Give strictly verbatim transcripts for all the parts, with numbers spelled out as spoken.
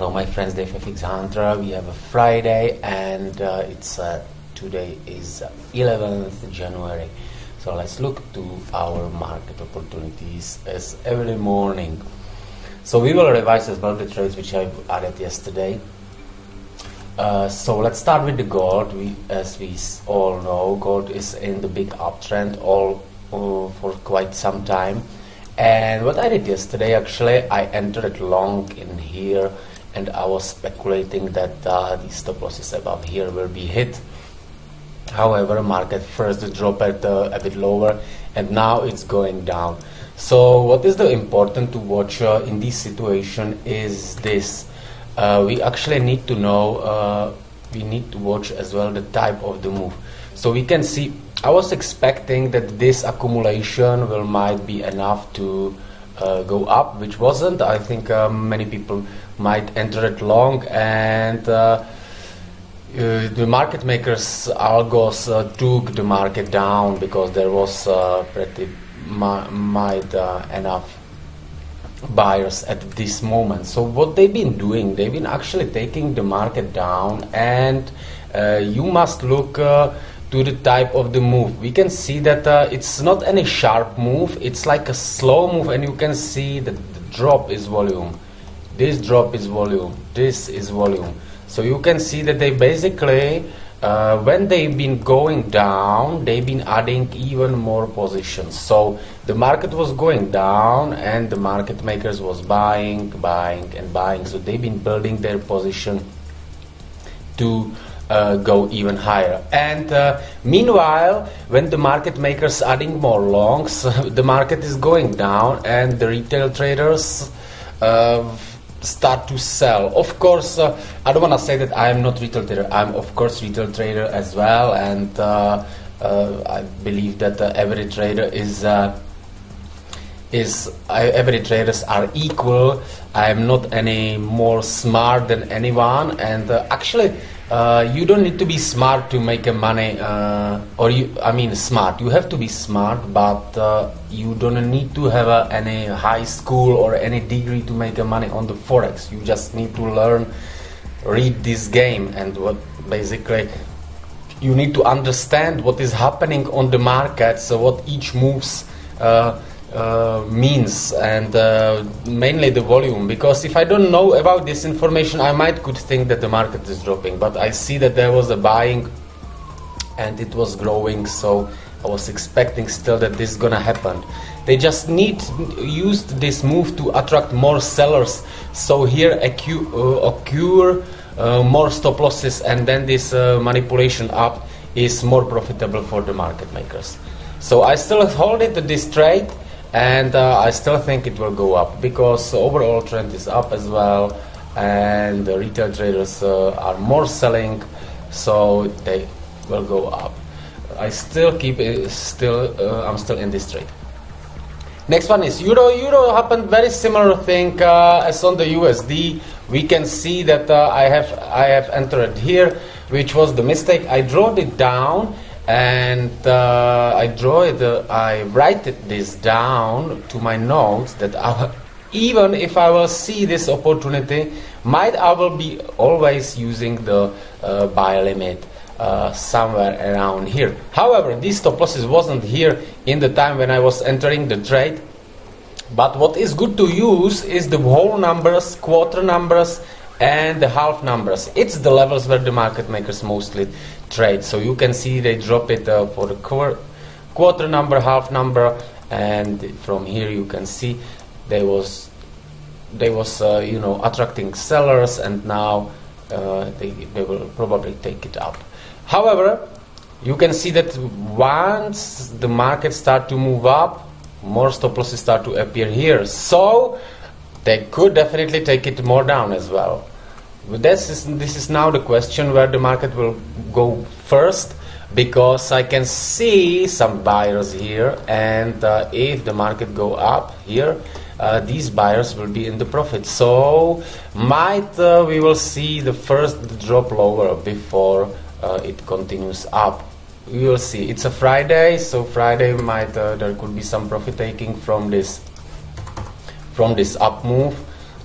Hello, my friends, Dave FXantra. We have a Friday, and uh, it's uh, today is eleventh January. So let's look to our market opportunities as every morning. So we will revise as well the trades which I added yesterday. Uh, so let's start with the gold. We, as we all know, gold is in the big uptrend all uh, for quite some time. And what I did yesterday, actually, I entered long in here. And I was speculating that uh, the stop losses above here will be hit. However, market first dropped uh, a bit lower, and now it's going down. So what is the important to watch uh, in this situation is this. Uh, we actually need to know, uh, we need to watch as well the type of the move. So we can see, I was expecting that this accumulation will might be enough to Uh, go up, which wasn't. I think uh, many people might enter it long, and uh, uh, the market makers, algos, uh, took the market down because there was uh, pretty might uh, enough buyers at this moment. So what they've been doing, they've been actually taking the market down, and uh, you must look uh, to the type of the move. We can see that uh, it's not any sharp move, it's like a slow move, and you can see that the drop is volume, this drop is volume, this is volume. So you can see that they basically, uh, when they've been going down, they've been adding even more positions. So the market was going down, and the market makers was buying, buying and buying. So they've been building their position to Uh, go even higher. And uh, meanwhile, when the market makers adding more longs, the market is going down, and the retail traders uh, start to sell. Of course, uh, I don't want to say that I am not retail trader. I'm of course retail trader as well, and uh, uh, I believe that uh, every trader is uh, is uh, every traders are equal. I am not any more smart than anyone, and uh, actually. Uh, you don't need to be smart to make a money, uh, or you, I mean smart, you have to be smart, but uh, you don't need to have a, any high school or any degree to make a money on the Forex. You just need to learn, read this game, and what basically you need to understand what is happening on the market, so what each moves uh, Uh, means, and uh, mainly the volume, because if I don't know about this information, I might could think that the market is dropping, but I see that there was a buying and it was growing, so I was expecting still that this is gonna happen. They just need used this move to attract more sellers, so here occur, uh, occur uh, more stop losses, and then this uh, manipulation up is more profitable for the market makers. So I still hold it to this trade, and uh, I still think it will go up, because overall trend is up as well, and the retail traders uh, are more selling, so they will go up. I still keep it still uh, I'm still in this trade. Next one is euro. Euro happened very similar thing uh, as on the U S D. We can see that uh, I have I have entered here, which was the mistake. I drew it down, and uh, I draw it, uh, I write it this down to my notes, that I, even if I will see this opportunity, might I will be always using the uh, buy limit uh, somewhere around here. However, these stop losses wasn't here in the time when I was entering the trade, but what is good to use is the whole numbers, quarter numbers, and the half numbers. It's the levels where the market makers mostly trade. So you can see they drop it uh, for the qu quarter number, half number, and from here you can see they was they was uh, you know, attracting sellers, and now uh, they they will probably take it up. However, you can see that once the market start to move up, more stop losses start to appear here. So they could definitely take it more down as well. This is, this is now the question where the market will go first, because I can see some buyers here, and uh, if the market go up here, uh, these buyers will be in the profit. So might uh, we will see the first drop lower before uh, it continues up. We will see. It's a Friday, so Friday might uh, there could be some profit taking from this from this up move.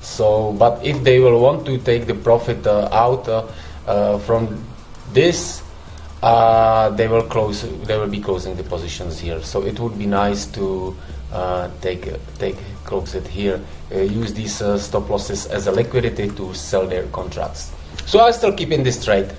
So, but if they will want to take the profit uh, out uh, uh, from this, uh, they will close. They will be closing the positions here. So it would be nice to uh, take take close it here. Uh, use these uh, stop losses as a liquidity to sell their contracts. So I'm still keeping this trade.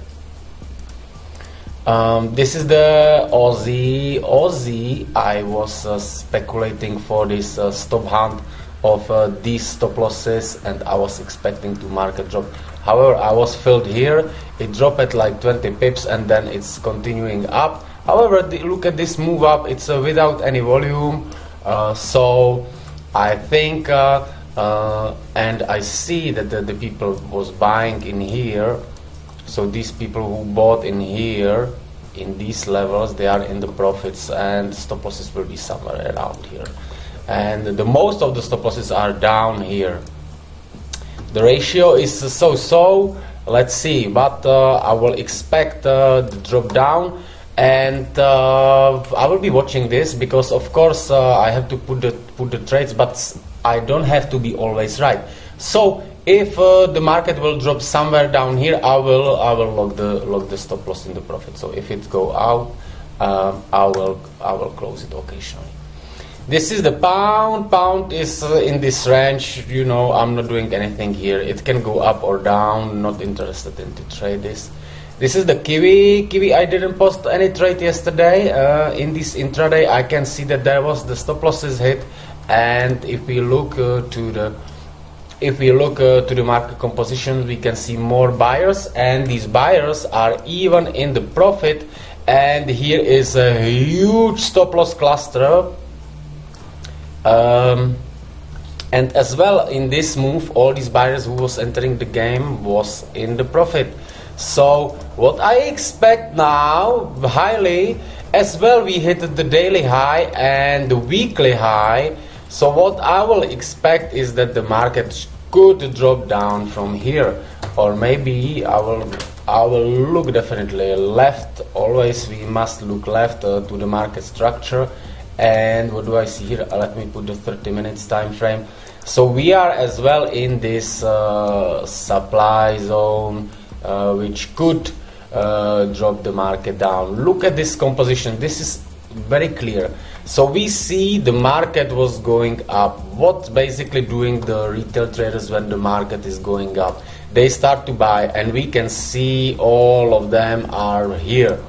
Um, this is the Aussie. Aussie. I was uh, speculating for this uh, stop hunt of uh, these stop losses, and I was expecting to market drop. However, I was filled here. It dropped at like twenty pips, and then it's continuing up. However, the, look at this move up. It's uh, without any volume. Uh, so I think, uh, uh, and I see that the, the people was buying in here. So these people who bought in here, in these levels, they are in the profits, and stop losses will be somewhere around here. And the most of the stop losses are down here. The ratio is so-so, let's see, but uh, I will expect uh, the drop down, and uh, I will be watching this, because of course uh, I have to put the, put the trades, but I don't have to be always right. So if uh, the market will drop somewhere down here, I will I will lock the lock the stop loss in the profit. So if it go out, um, I will I will close it occasionally. This is the pound. Pound is uh, in this range. You know, I'm not doing anything here. It can go up or down. Not interested in to trade this. This is the kiwi. Kiwi. I didn't post any trade yesterday. Uh, in this intraday, I can see that there was the stop losses hit, and if we look uh, to the If we look uh, to the market composition, we can see more buyers, and these buyers are even in the profit. And here is a huge stop loss cluster. Um, and as well, in this move, all these buyers who was entering the game was in the profit. So what I expect now, highly, as well, we hit the daily high and the weekly high. So what I will expect is that the market could drop down from here, or maybe I will I will look definitely left. Always we must look left uh, to the market structure. And what do I see here? Uh, let me put the thirty minutes time frame. So we are as well in this uh, supply zone, uh, which could uh, drop the market down. Look at this composition. This is very clear. So we see the market was going up. What basically doing the retail traders when the market is going up? They start to buy, and we can see all of them are here.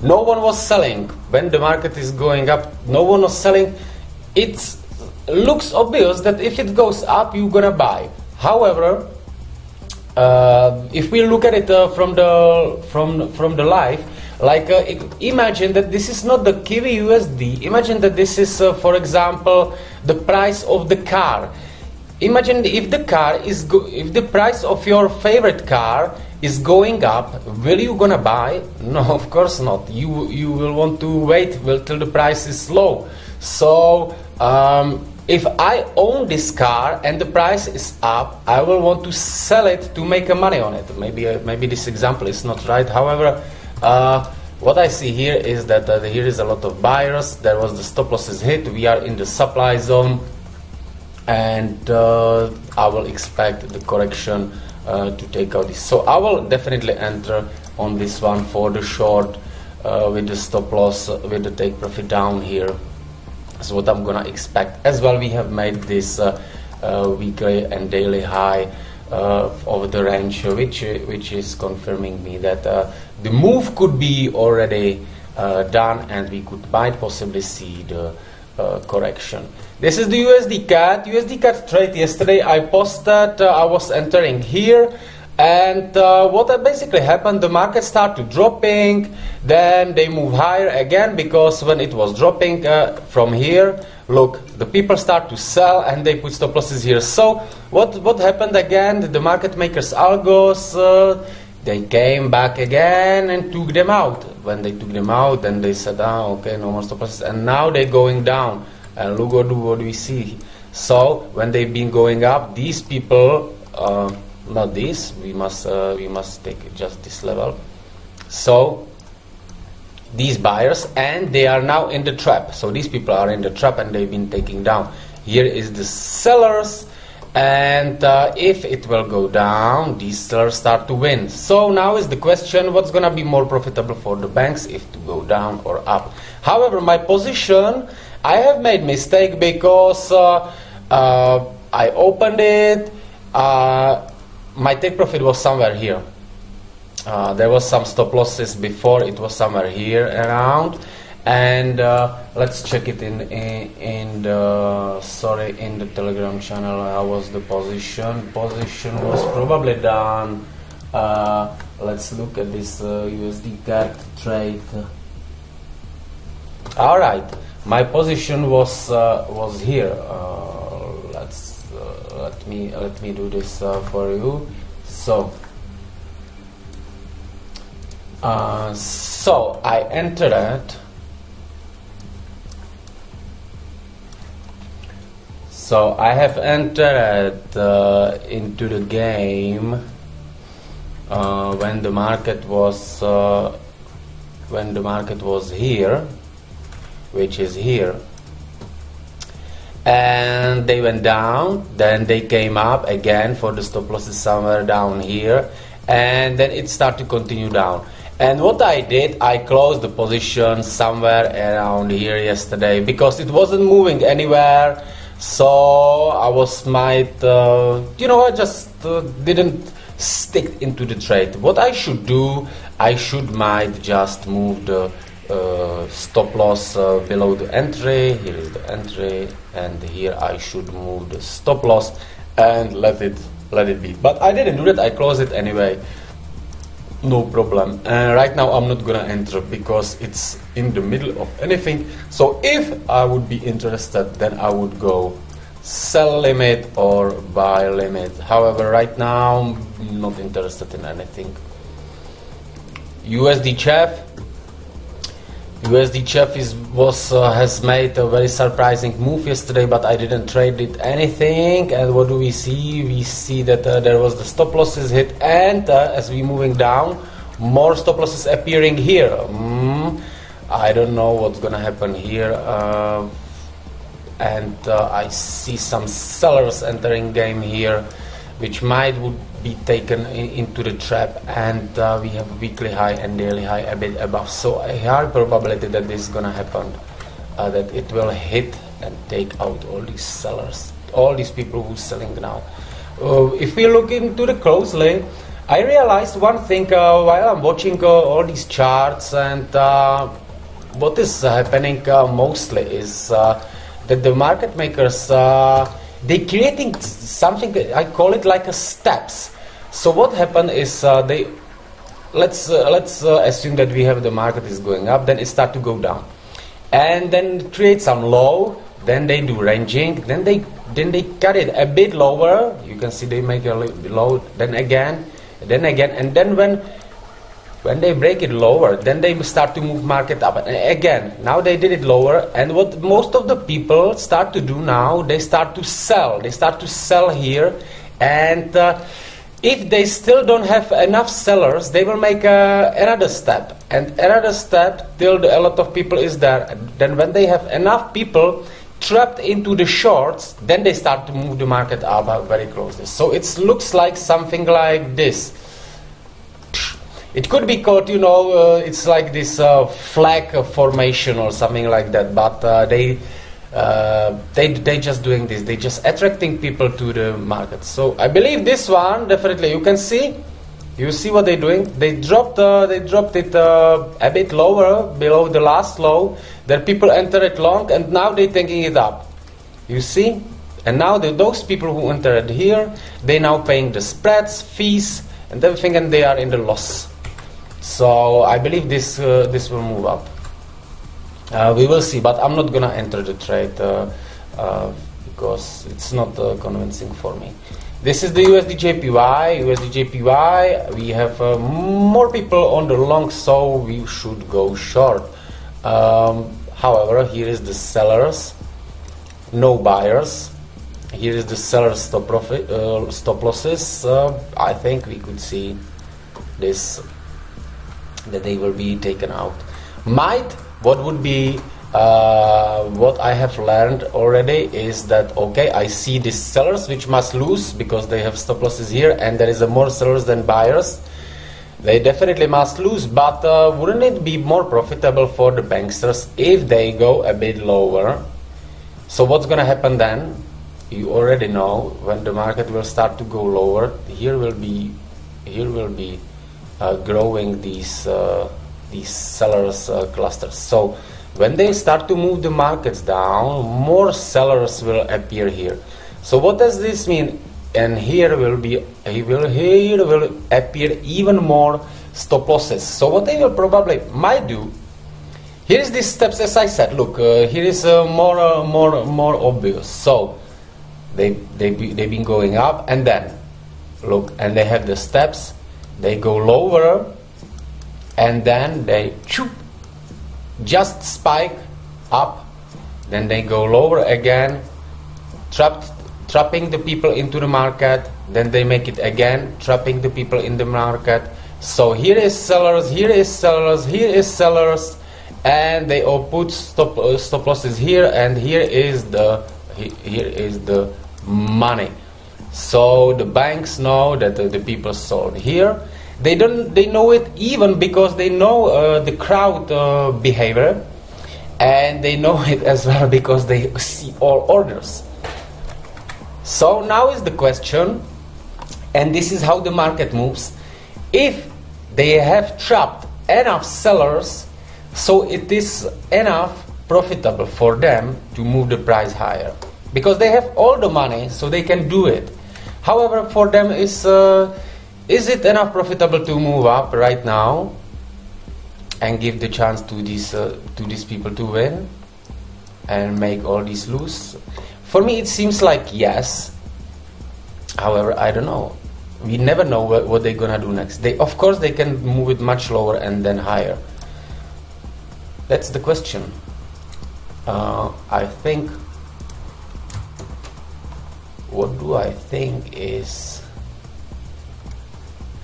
No one was selling when the market is going up. No one was selling. It looks obvious that if it goes up, you're gonna buy. However, uh, if we look at it uh, from the from from the live. Like uh, imagine that this is not the Kiwi U S D. Imagine that this is, uh, for example, the price of the car. Imagine if the car is go if the price of your favorite car is going up, will you gonna buy? No, of course not. You you will want to wait well, till the price is low. So um, if I own this car and the price is up, I will want to sell it to make a money on it. Maybe uh, maybe this example is not right. However. Uh, what I see here is that uh, here is a lot of buyers. There was the stop losses hit. We are in the supply zone, and uh, I will expect the correction uh, to take out this. So I will definitely enter on this one for the short uh, with the stop loss, uh, with the take profit down here. So what I'm gonna expect as well. We have made this uh, uh, weekly and daily high. Uh, of the range, which which is confirming me that uh, the move could be already uh, done, and we could might possibly see the uh, correction. This is the U S D C A D. U S D C A D trade yesterday I posted. Uh, I was entering here, and uh, what basically happened? The market started dropping, then they move higher again, because when it was dropping uh, from here. Look, the people start to sell, and they put stop losses here. So what what happened again? The market makers algos, uh, they came back again and took them out. When they took them out, then they said, ah, okay, no more stop losses. And now they're going down. And look what, what we see. So when they've been going up, these people, uh, not this. We must uh, we must take just this level. So. These buyers, and they are now in the trap. So these people are in the trap, and they've been taking down. Here is the sellers, and uh, if it will go down, these sellers start to win. So now is the question, what's gonna be more profitable for the banks, if to go down or up? However, my position, I have made mistake because uh, uh, I opened it, uh, my take profit was somewhere here. Uh, there was some stop losses before, it was somewhere here around, and uh, let's check it in, in in the sorry in the Telegram channel. How was the position? Position was probably done. Uh, let's look at this uh, U S D card trade. All right, my position was uh, was here. Uh, let's uh, let me let me do this uh, for you. So. Uh, so I entered it. So I have entered uh, into the game uh, when the market was uh, when the market was here, which is here, and they went down. Then they came up again for the stop losses somewhere down here, and then it started to continue down. And what I did, I closed the position somewhere around here yesterday because it wasn't moving anywhere. So I was might, uh, you know, I just uh, didn't stick into the trade. What I should do, I should might just move the uh, stop loss uh, below the entry. Here is the entry, and here I should move the stop loss and let it let it be. But I didn't do that. I closed it anyway. No problem. And uh, right now I'm not gonna enter because it's in the middle of anything. So if I would be interested, then I would go sell limit or buy limit. However, right now I'm not interested in anything. U S D C H F. U S D C H F is was uh, has made a very surprising move yesterday, but I didn't trade it anything. And what do we see? We see that uh, there was the stop losses hit, and uh, as we moving down, more stop losses appearing here. Mm, I don't know what's gonna happen here. Uh, and uh, I see some sellers entering game here, which might would be taken in, into the trap, and uh, we have weekly high and daily high a bit above. So a high probability that this is gonna happen, uh, that it will hit and take out all these sellers, all these people who's selling now. Uh, if we look into the closely, I realized one thing uh, while I'm watching uh, all these charts, and uh, what is happening uh, mostly is uh, that the market makers uh, they creating something, I call it like a steps. So what happened is uh, they, let's uh, let's uh, assume that we have the market is going up, then it start to go down, and then create some low, then they do ranging, then they then they cut it a bit lower. You can see they make a low, then again, then again, and then when when they break it lower, then they start to move market up. And again, now they did it lower, and what most of the people start to do now, they start to sell. They start to sell here, and uh, if they still don't have enough sellers, they will make uh, another step, and another step till the, a lot of people is there. And then when they have enough people trapped into the shorts, then they start to move the market up very closely. So it looks like something like this. It could be called, you know, uh, it's like this uh, flag formation or something like that. But uh, they, uh, they, they just doing this. They just attracting people to the market. So I believe this one definitely. You can see, you see what they're doing. They dropped, uh, they dropped it uh, a bit lower below the last low. Then people enter it long, and now they're taking it up. You see, and now the, those people who entered here, they now paying the spreads, fees, and everything, and they are in the loss. So I believe this uh, this will move up. Uh, we will see, but I'm not gonna enter the trade uh, uh, because it's not uh, convincing for me. This is the U S D J P Y. U S D J P Y. We have uh, more people on the long, so we should go short. Um, however, here is the sellers, no buyers. Here is the sellers stop profit uh, stop losses. Uh, I think we could see this, that they will be taken out. Might what would be uh, what I have learned already is that, okay, I see these sellers which must lose because they have stop losses here, and there is a more sellers than buyers. They definitely must lose, but uh, wouldn't it be more profitable for the banksters if they go a bit lower? So what's gonna happen then? You already know, when the market will start to go lower, here will be here will be uh, growing these uh, these sellers uh, clusters. So when they start to move the markets down, more sellers will appear here. So what does this mean? And here will be, he will here will appear even more stop losses. So what they will probably might do, here is these steps, as I said. Look, uh, here is uh, more, uh, more, more obvious. So they they be, they've been going up, and then look, and they have the steps. They go lower, and then they choop, just spike up, then they go lower again, trapped. Trapping the people into the market, then they make it again, trapping the people in the market. So here is sellers, here is sellers, here is sellers, and they all put stop uh, stop losses here, and here is the here is the money. So the banks know that uh, the people sold here. They don't. They know it even because they know uh, the crowd uh, behavior, and they know it as well because they see all orders. So now is the question, and this is how the market moves. If they have trapped enough sellers, so it is enough profitable for them to move the price higher, because they have all the money, so they can do it. However, for them is uh, is it enough profitable to move up right now and give the chance to these uh, to these people to win and make all these lose? For me, it seems like yes. However, I don't know. We never know wh what they're gonna do next. They, of course, they can move it much lower and then higher. That's the question. Uh, I think. What do I think is?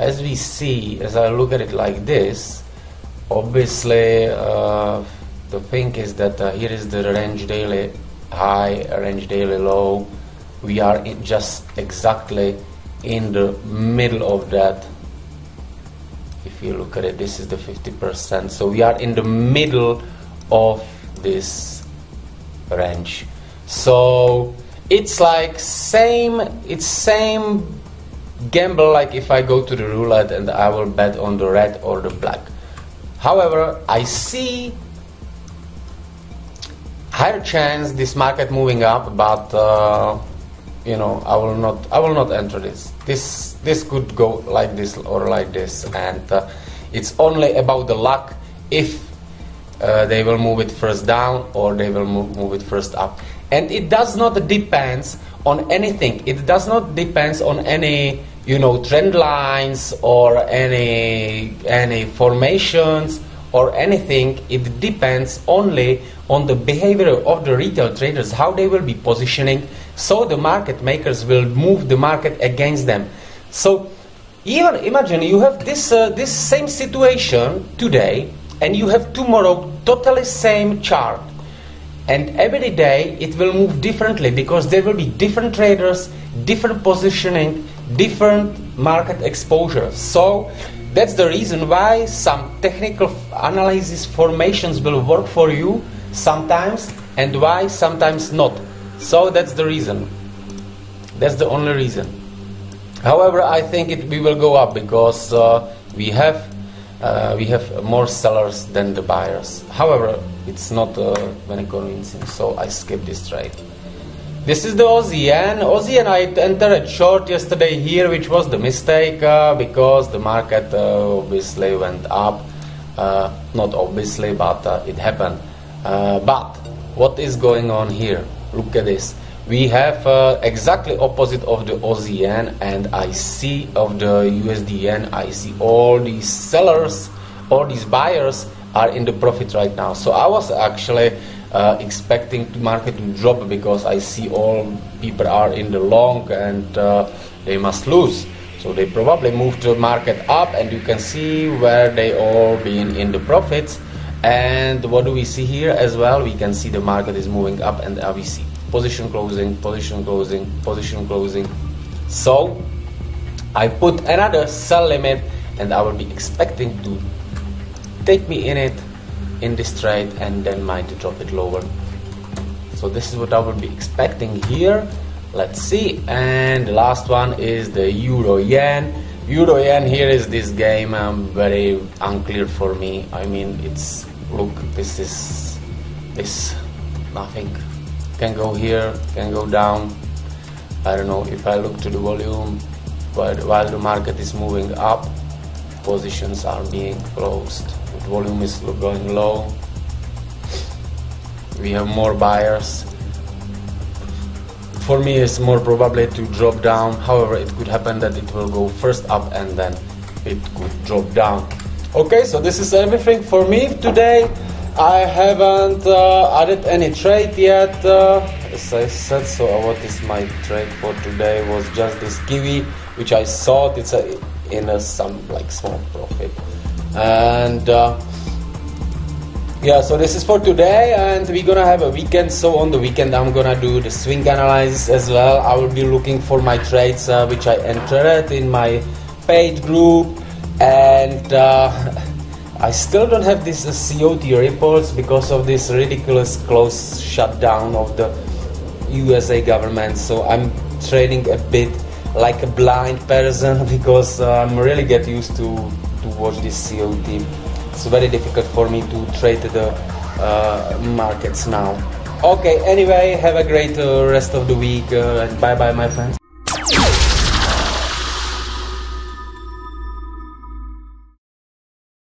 As we see, as I look at it like this, obviously uh, the thing is that uh, here is the range daily high, range daily low. We are in just exactly in the middle of that. If you look at it, this is the fifty percent, so we are in the middle of this range. So it's like same, it's same gamble like if I go to the roulette and I will bet on the red or the black. However, I see higher chance this market moving up, but uh, you know, I will not I will not enter this. This this could go like this or like this, and uh, it's only about the luck if uh, they will move it first down or they will move, move it first up. And it does not depends on anything. It does not depends on any, you know, trend lines or any any formations or anything. It depends only on the behavior of the retail traders, how they will be positioning, so the market makers will move the market against them. So even imagine you have this uh, this same situation today, and you have tomorrow totally same chart, and every day it will move differently because there will be different traders, different positioning, different market exposure. So that's the reason why some technical analysis formations will work for you sometimes, and why sometimes not. So that's the reason. That's the only reason. However, I think it we will go up because uh, we have uh, we have more sellers than the buyers. However, it's not uh, very convincing, so I skip this trade. This is the Aussie yen. Aussie yen, I entered a short yesterday here, which was the mistake uh, because the market uh, obviously went up. Uh, not obviously, but uh, it happened. Uh, but what is going on here? Look at this. We have uh, exactly opposite of the Aussie yen, and I see of the U S D yen. I see all these sellers, all these buyers are in the profit right now. So I was actually Uh, expecting the market to drop because I see all people are in the long and uh, they must lose, so they probably move the market up, and you can see where they all been in the profits, And what do we see here as well? We can see the market is moving up, and we see position closing, position closing, position closing. So I put another sell limit, and I will be expecting to take me in it in this trade and then mine to drop it lower. So this is what I would be expecting here. Let's see. And the last one is the euro yen. Euro yen here is this game um, very unclear for me. I mean, it's look, this is this nothing can go here, can go down. I don't know. If I look to the volume, but while the market is moving up, positions are being closed. The volume is going low. We have more buyers. For me, it's more probably to drop down. However, it could happen that it will go first up and then it could drop down. Okay, so this is everything for me today. I haven't uh, added any trade yet. Uh, as I said, so what is my trade for today was just this kiwi, which I thought it's a, in a some like small profit. And uh, yeah, so this is for today, and we're gonna have a weekend. So on the weekend I'm gonna do the swing analysis as well. I will be looking for my trades uh, which I entered in my paid group, and uh, I still don't have this uh, C O T reports because of this ridiculous close shutdown of the U S A government. So I'm trading a bit like a blind person because uh, I'm really get used to to watch this C O T. It's very difficult for me to trade the uh, markets now. Okay, anyway, have a great uh, rest of the week, uh, and bye bye my friends.